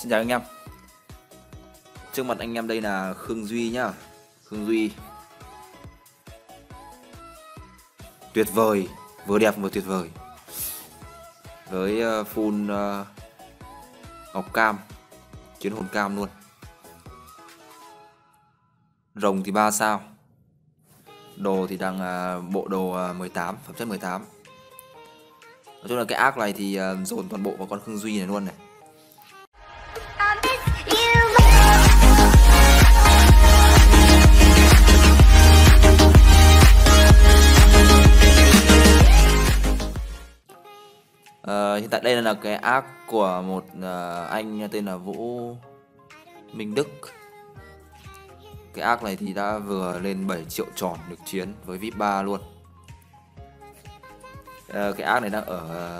Xin chào anh em. Trước mặt anh em đây là Khương Duy nhá. Khương Duy tuyệt vời, vừa đẹp vừa tuyệt vời. Với full ngọc cam, chiến hồn cam luôn. Rồng thì 3 sao. Đồ thì đang bộ đồ 18, phẩm chất 18. Nói chung là cái arc này thì dồn toàn bộ vào con Khương Duy này luôn này. Hiện tại đây là cái arc của một anh tên là Vũ Minh Đức. Cái arc này thì đã vừa lên 7 triệu tròn được chiến với VIP 3 luôn. Cái arc này đang ở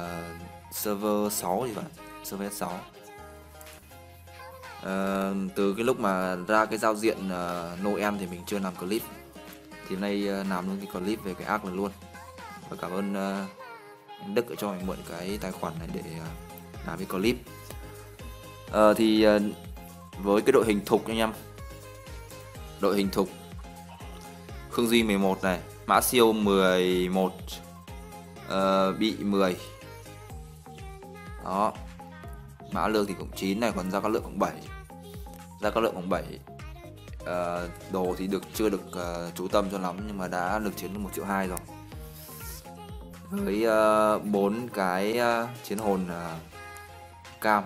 server 6 thì phải, server 6. Từ cái lúc mà ra cái giao diện Noel thì mình chưa làm clip. Thì hôm nay làm luôn cái clip về cái arc này luôn. Và cảm ơn anh Đức cho mình mượn cái tài khoản này để làm cái clip. Thì với cái đội hình thục anh em. Đội hình thục Khương Duy 11 này, Mã Siêu 11, bị 10. Đó. Mã Lương thì cũng 9 này, còn Gia Cát Lượng cũng 7. Gia Cát Lượng cũng 7. Đồ thì chưa được chú tâm cho lắm, nhưng mà đã được chiến 1,2 triệu rồi. Với 4 cái chiến hồn cam,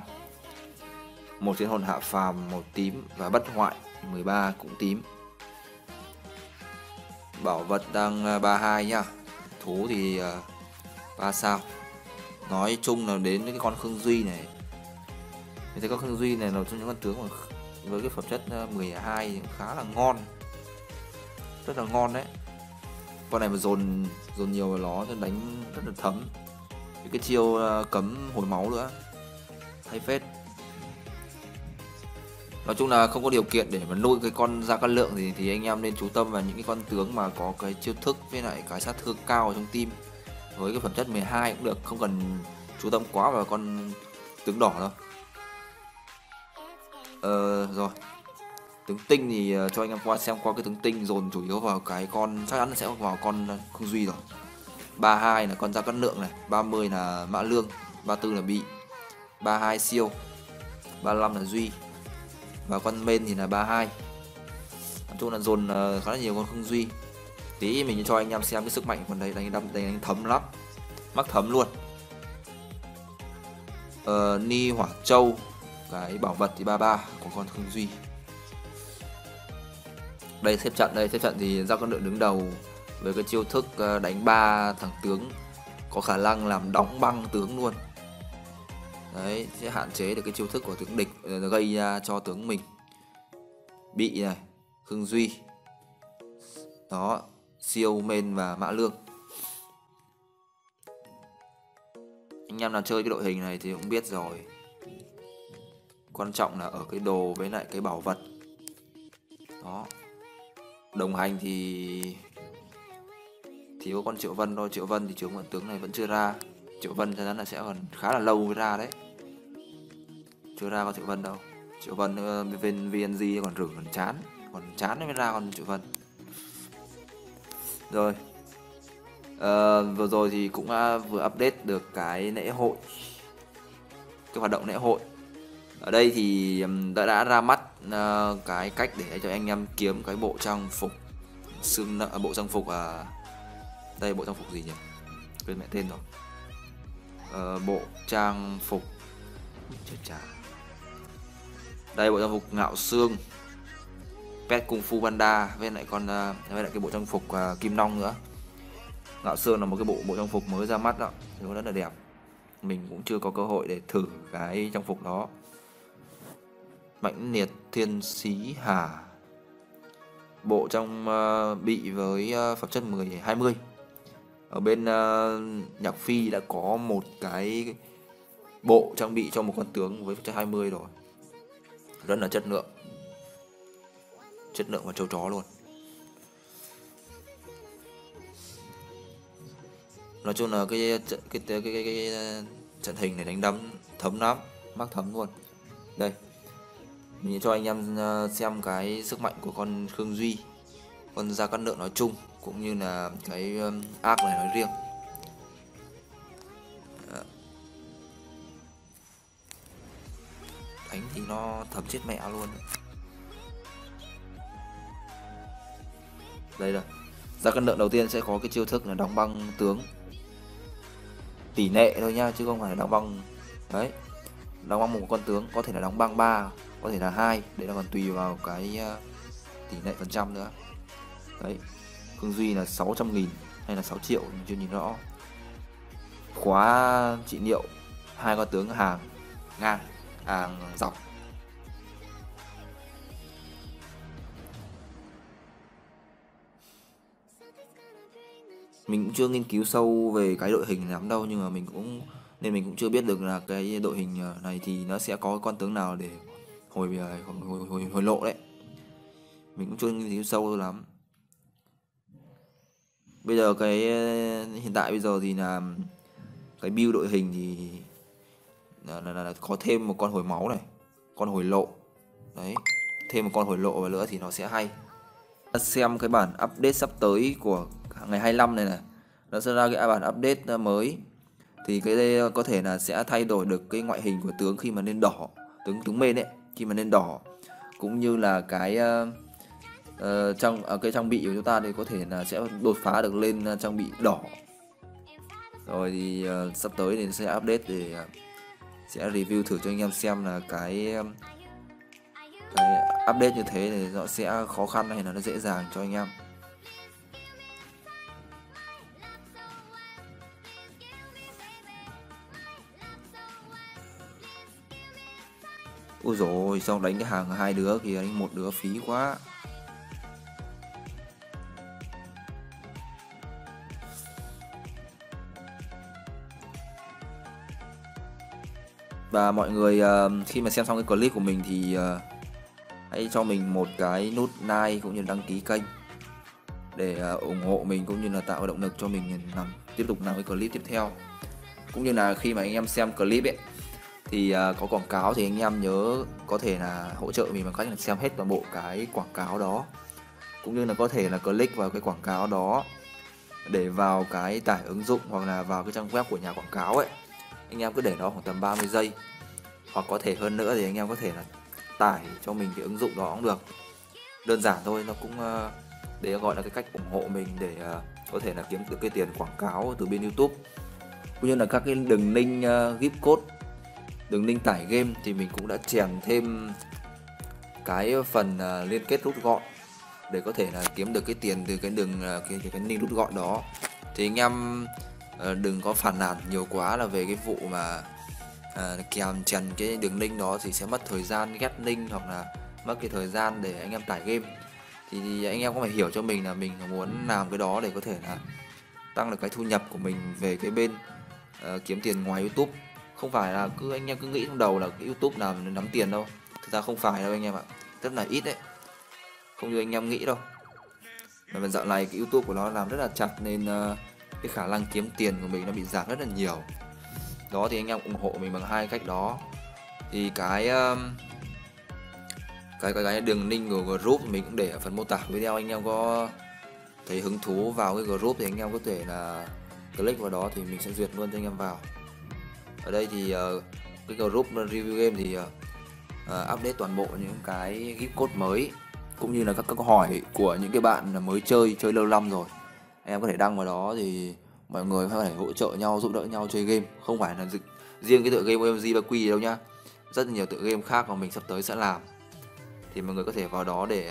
1 chiến hồn hạ phàm, 1 tím và bất hoại 13 cũng tím. Bảo vật đang 32 nhá. Thú thì 3 sao. Nói chung là đến cái con Khương Duy này, mình thấy con Khương Duy này là một trong những con tướng mà với cái phẩm chất 12 thì khá là ngon. Rất là ngon đấy. Con này mà dồn nhiều vào nó thì đánh rất là thấm. Cái chiêu cấm hồi máu nữa hay phết. Nói chung là không có điều kiện để mà nuôi cái con Gia Cát Lượng thì anh em nên chú tâm vào những cái con tướng mà có cái chiêu thức với lại cái sát thương cao ở trong team. Với cái phẩm chất 12 cũng được, không cần chú tâm quá vào con tướng đỏ đâu. Rồi tướng tinh thì cho anh em qua xem qua cái tướng tinh dồn chủ yếu vào cái con, chắc chắn là sẽ vào con Khương Duy rồi. 32 là con Gia Cát Lượng này, 30 là Mã Lương, 34 là Bị, 32 Siêu, 35 là Duy và con main thì là 32. Nói chung là dồn khá là nhiều con Khương Duy. Tí mình cho anh em xem cái sức mạnh của đây, đánh thấm lắm, mắc thấm luôn. Ni hỏa châu, cái bảo vật thì 33 của con Khương Duy. Đây xếp trận, đây xếp trận thì Gia Cát Lượng đứng đầu với cái chiêu thức đánh 3 thằng tướng, có khả năng làm đóng băng tướng luôn. Đấy, sẽ hạn chế được cái chiêu thức của tướng địch gây ra cho tướng mình. Bị này, Khương Duy. Đó, Siêu, Main và Mã Lương. Anh em nào chơi cái đội hình này thì cũng biết rồi. Quan trọng là ở cái đồ với lại cái bảo vật. Đó. Đồng hành thì có con Triệu Vân thôi. Triệu Vân thì chiếu mượn tướng này vẫn chưa ra. Triệu Vân chắc chắn là sẽ còn khá là lâu mới ra đấy. Chưa ra con Triệu Vân đâu. Triệu Vân bên VNG còn rửa còn chán mới ra con Triệu Vân. Rồi vừa rồi thì cũng vừa update được cái lễ hội, cái hoạt động lễ hội. Ở đây thì đã ra mắt cái cách để cho anh em kiếm cái bộ trang phục xương nợ, bộ trang phục đây bộ trang phục gì nhỉ, quên mẹ tên rồi. Bộ trang phục đây, bộ trang phục ngạo xương pet Kung Fu Panda với lại con với lại cái bộ trang phục kim long nữa. Ngạo xương là một cái bộ trang phục mới ra mắt đó, nó rất là đẹp. Mình cũng chưa có cơ hội để thử cái trang phục đó. Mãnh liệt thiên sĩ hà, bộ trong bị với phẩm chất 10 20. Ở bên Nhạc Phi đã có một cái bộ trang bị cho một con tướng với phẩm chất 20 rồi, rất là chất lượng và châu chó luôn. Nói chung là cái trận hình này đánh đấm thấm lắm, mắc thấm luôn. Đây, mình cho anh em xem cái sức mạnh của con Khương Duy, con Gia Cát Lượng nói chung, cũng như là cái arc này nói riêng. Đánh thì nó thấm chết mẹ luôn. Đây rồi, Gia Cát Lượng đầu tiên sẽ có cái chiêu thức là đóng băng tướng tỷ lệ thôi nha, chứ không phải là đóng băng đấy, đóng băng một con tướng, có thể là đóng băng 3, có thể là 2, đấy là còn tùy vào cái tỷ lệ phần trăm nữa. Đấy, Khương Duy là 600.000 hay là 6 triệu, mình chưa nhìn rõ. Khóa trị liệu hai con tướng hàng ngang, hàng dọc. Mình cũng chưa nghiên cứu sâu về cái đội hình lắm đâu, nhưng mà mình cũng chưa biết được là cái đội hình này thì nó sẽ có con tướng nào để hồi lộ đấy. Mình cũng chưa nghiên cứu sâu lắm. Bây giờ cái hiện tại bây giờ thì là cái build đội hình thì là có thêm một con hồi máu này, con hồi lộ. Đấy, thêm một con hồi lộ vào nữa thì nó sẽ hay. Xem cái bản update sắp tới của ngày 25 này này, nó sẽ ra cái bản update mới. Thì cái đây có thể là sẽ thay đổi được cái ngoại hình của tướng khi mà lên đỏ, tướng main ấy, khi mà lên đỏ, cũng như là cái cái trang bị của chúng ta thì có thể là sẽ đột phá được lên trang bị đỏ. Rồi thì sắp tới thì sẽ update để sẽ review thử cho anh em xem là cái update như thế thì nó sẽ khó khăn hay là nó dễ dàng cho anh em. Ôi rồi, xong đánh cái hàng hai đứa thì đánh một đứa phí quá. Và mọi người khi mà xem xong cái clip của mình thì hãy cho mình một cái nút like cũng như đăng ký kênh để ủng hộ mình, cũng như là tạo động lực cho mình tiếp tục làm cái clip tiếp theo. Cũng như là khi mà anh em xem clip ấy thì có quảng cáo thì anh em nhớ có thể là hỗ trợ mình bằng cách là xem hết toàn bộ cái quảng cáo đó, cũng như là có thể là click vào cái quảng cáo đó để vào cái tải ứng dụng hoặc là vào cái trang web của nhà quảng cáo ấy. Anh em cứ để nó khoảng tầm 30 giây hoặc có thể hơn nữa thì anh em có thể là tải cho mình cái ứng dụng đó cũng được. Đơn giản thôi, nó cũng để gọi là cái cách ủng hộ mình để có thể là kiếm được cái tiền quảng cáo từ bên YouTube, cũng như là các cái đường link gift code, đường link tải game thì mình cũng đã chèn thêm cái phần liên kết rút gọn để có thể là kiếm được cái tiền từ cái link rút gọn đó. Thì anh em đừng có phàn nàn nhiều quá là về cái vụ mà kèm chèn cái đường link đó thì sẽ mất thời gian ghép link hoặc là mất cái thời gian để anh em tải game. Thì anh em cũng phải hiểu cho mình là mình muốn làm cái đó để có thể là tăng được cái thu nhập của mình về cái bên kiếm tiền ngoài YouTube. Không phải là cứ anh em cứ nghĩ trong đầu là cái YouTube làm nắm tiền đâu, thực ra không phải đâu anh em ạ, rất là ít đấy, không như anh em nghĩ đâu. Và dạo này cái YouTube của nó làm rất là chặt nên cái khả năng kiếm tiền của mình nó bị giảm rất là nhiều. Đó thì anh em ủng hộ mình bằng hai cách đó. Thì cái đường link của group mình cũng để ở phần mô tả video, anh em có thấy hứng thú vào cái group thì anh em có thể là click vào đó thì mình sẽ duyệt luôn cho anh em vào. Ở đây thì cái group Review Game thì update toàn bộ những cái gift code mới, cũng như là các câu hỏi của những cái bạn mới chơi lâu năm rồi. Em có thể đăng vào đó thì mọi người có thể hỗ trợ nhau, giúp đỡ nhau chơi game. Không phải là riêng cái tựa game OMG 3Q đâu nhá, rất nhiều tựa game khác mà mình sắp tới sẽ làm. Thì mọi người có thể vào đó để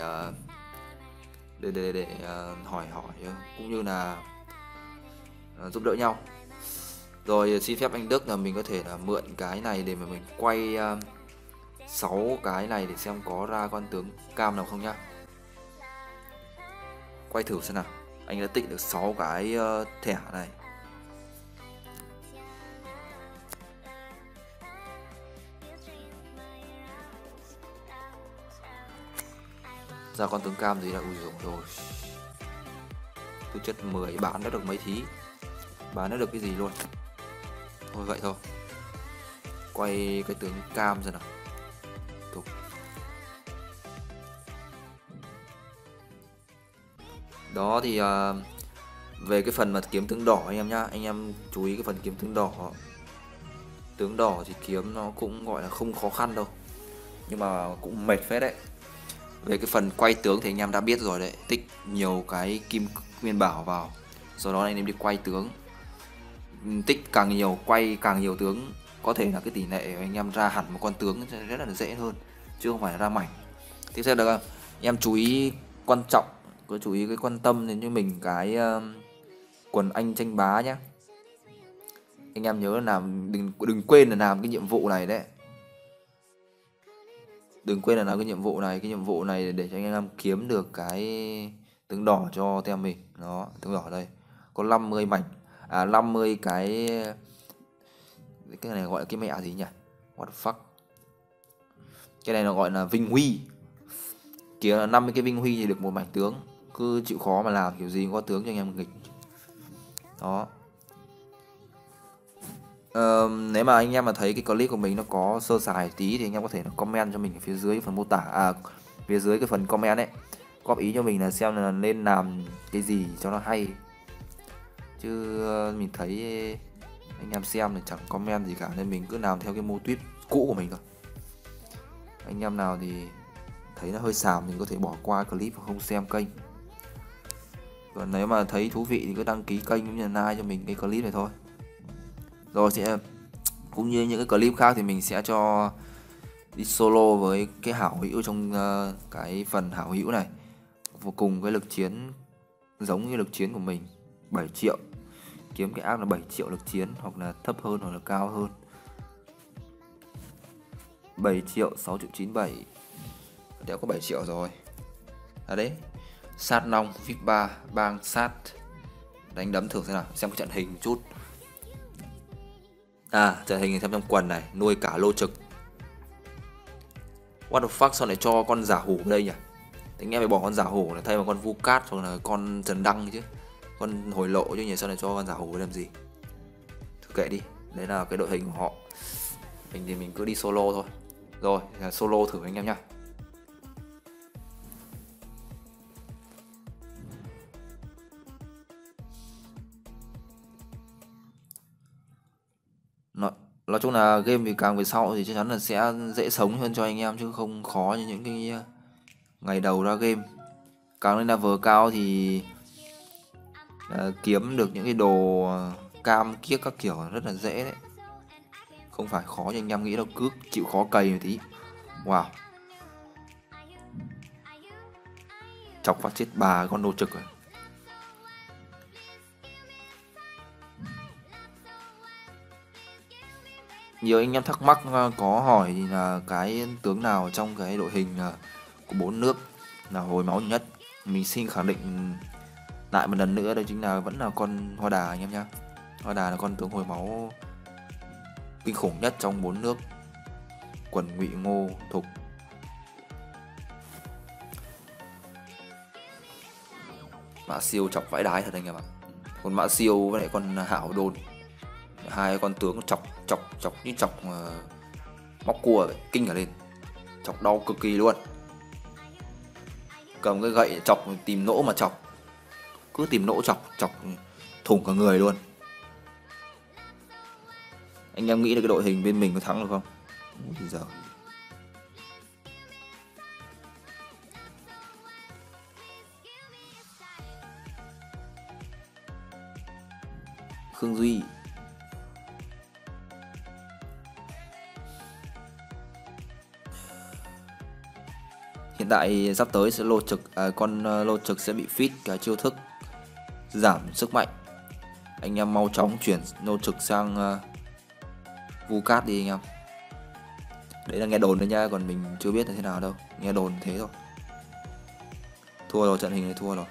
hỏi cũng như là giúp đỡ nhau. Rồi xin phép anh Đức là mình có thể là mượn cái này để mà mình quay 6 cái này để xem có ra con tướng cam nào không nhá. Quay thử xem nào. Anh đã tịnh được 6 cái thẻ này. Ra con tướng cam gì đã ui dụng rồi. Tư chất 10 bán đã được mấy thí, bán đã được cái gì luôn. Thôi vậy thôi, quay cái tướng cam ra nào. tục. Đó thì về cái phần mà kiếm tướng đỏ anh em nhá, anh em chú ý cái phần kiếm tướng đỏ. Tướng đỏ thì kiếm nó cũng gọi là không khó khăn đâu, nhưng mà cũng mệt phết đấy. Về cái phần quay tướng thì anh em đã biết rồi đấy, tích nhiều cái kim nguyên bảo vào, sau đó anh em đi quay tướng, tích càng nhiều, quay càng nhiều tướng, có thể là cái tỷ lệ anh em ra hẳn một con tướng rất là dễ hơn, chứ không phải ra mảnh. Tiếp theo là em chú ý quan trọng, có chú ý cái quan tâm đến cho mình cái quần anh tranh bá nhá. Anh em nhớ là làm, đừng quên là làm cái nhiệm vụ này đấy. Đừng quên là làm cái nhiệm vụ này để cho anh em kiếm được cái tướng đỏ cho tem mình. Đó, tướng đỏ đây. Có 50 mảnh, 50 cái này gọi là cái mẹ gì nhỉ? What the fuck. Cái này nó gọi là vinh huy. Kiếm là 50 cái vinh huy thì được một mảnh tướng. Cứ chịu khó mà làm, kiểu gì cũng có tướng cho anh em nghịch. Đó. Nếu mà anh em mà thấy cái clip của mình nó có sơ sài tí thì anh em có thể comment cho mình ở phía dưới phần mô tả, phía dưới cái phần comment ấy, góp ý cho mình là xem là nên làm cái gì cho nó hay. Chứ mình thấy anh em xem thì chẳng comment gì cả, nên mình cứ làm theo cái mô típ cũ của mình thôi. Anh em nào thì thấy nó hơi xàm thì có thể bỏ qua clip và không xem kênh. Còn nếu mà thấy thú vị thì cứ đăng ký kênh cũng như là like cho mình cái clip này thôi. Rồi sẽ cũng như những cái clip khác thì mình sẽ cho đi solo với cái hảo hữu trong cái phần hảo hữu này, và cùng cái lực chiến giống như lực chiến của mình, 7 triệu kiếm cái ác là 7 triệu lực chiến, hoặc là thấp hơn hoặc là cao hơn. 7 triệu 6 triệu 97, đéo có 7 triệu rồi. À đấy, sát long VIP 3 bang sát đánh đấm thử xem nào, xem cái trận hình một chút. Trận hình xem trong quần này, nuôi cả lô trực. What the fuck, sao lại cho con giả hổ đây nhỉ? Anh em phải bỏ con giả hổ này, thay vào con Vũ Cát hoặc là con Trần Đăng chứ, con hồi lộ chứ nhỉ, sao lại cho con giả hổ làm gì? Thôi kệ đi, đấy là cái đội hình của họ. Mình thì mình cứ đi solo thôi. Rồi, solo thử anh em nhá. Nói chung là game thì càng về sau thì chắc chắn là sẽ dễ sống hơn cho anh em, chứ không khó như những cái ngày đầu ra game. Càng lên level cao thì kiếm được những cái đồ cam kiếc các kiểu rất là dễ đấy, không phải khó như anh em nghĩ đâu, cứ chịu khó cày một tí. Wow, chọc phát chết bà con nô trực rồi. Nhiều anh em thắc mắc có hỏi là cái tướng nào trong cái đội hình của 4 nước là hồi máu nhất. Mình xin khẳng định lại một lần nữa, đây chính là vẫn là con Hoa Đà anh em nhá. Hoa Đà là con tướng hồi máu kinh khủng nhất trong 4 nước. Quần Ngụy Ngô Thục. Mã Siêu chọc vãi đái thật anh em ạ. Còn Mã Siêu với lại con Hảo Đồn, hai con tướng chọc như chọc móc cua vậy, kinh cả lên, chọc đau cực kỳ luôn. Cầm cái gậy chọc, tìm lỗ mà chọc, cứ tìm lỗ chọc thủng cả người luôn. Anh em nghĩ là cái đội hình bên mình có thắng được không? Bây giờ Khương Duy, hiện tại sắp tới sẽ lô trực, con lô trực sẽ bị fit cái chiêu thức giảm sức mạnh. Anh em mau chóng chuyển lô trực sang Vũ Cát đi anh em. Đấy là nghe đồn đấy nha, còn mình chưa biết là thế nào đâu, nghe đồn thế thôi. Thua rồi, trận hình này thua rồi.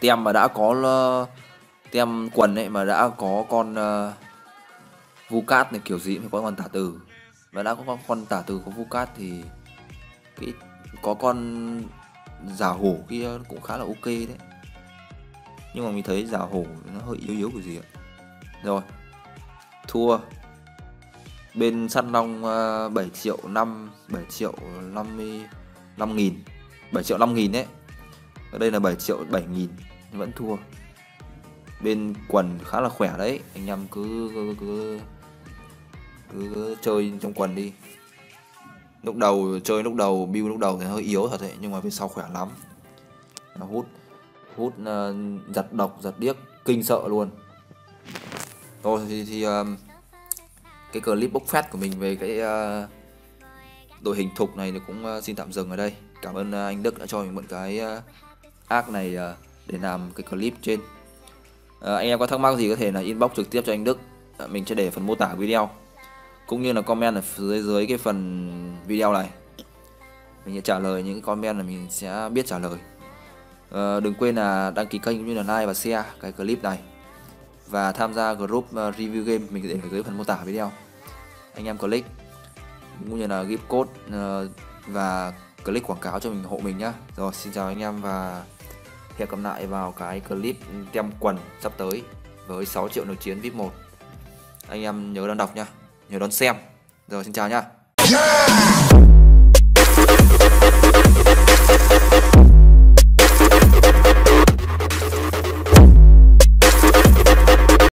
Tem mà đã có tem quần ấy mà đã có con Vũ Cát này, kiểu gì cũng phải có con tả từ. Và đã có con tả từ có Vũ Cát thì cái có con giả hổ kia cũng khá là ok đấy. Nhưng mà mình thấy giả hổ nó hơi yếu yếu của gì ạ. Rồi, thua. Bên Săn Long 7 triệu 55 nghìn, 7 triệu 5 nghìn đấy. Ở đây là 7 triệu 7 nghìn vẫn thua. Bên quần khá là khỏe đấy. Anh em cứ chơi trong quần đi. Lúc đầu chơi, lúc đầu build, lúc đầu thì hơi yếu thật đấy, nhưng mà về sau khỏe lắm. Nó hút giật độc, giật điếc kinh sợ luôn. Rồi thì cái clip bốc phét của mình về cái đội hình thục này thì cũng xin tạm dừng ở đây. Cảm ơn anh Đức đã cho mình mượn cái arc này để làm cái clip trên. Anh em có thắc mắc gì có thể là inbox trực tiếp cho anh Đức, mình sẽ để phần mô tả video cũng như là comment ở dưới cái phần video này. Mình sẽ trả lời những comment là mình sẽ biết trả lời. Đừng quên là đăng ký kênh cũng như là like và share cái clip này, và tham gia group Review Game mình để ở dưới phần mô tả video. Anh em click cũng như là ghi code và click quảng cáo cho mình, hộ mình nhá. Rồi, xin chào anh em và hẹn gặp lại vào cái clip tem quần sắp tới với 6 triệu lượt chiến VIP 1. Anh em nhớ đón đọc nhá, nhớ đón xem. Rồi, xin chào nhá.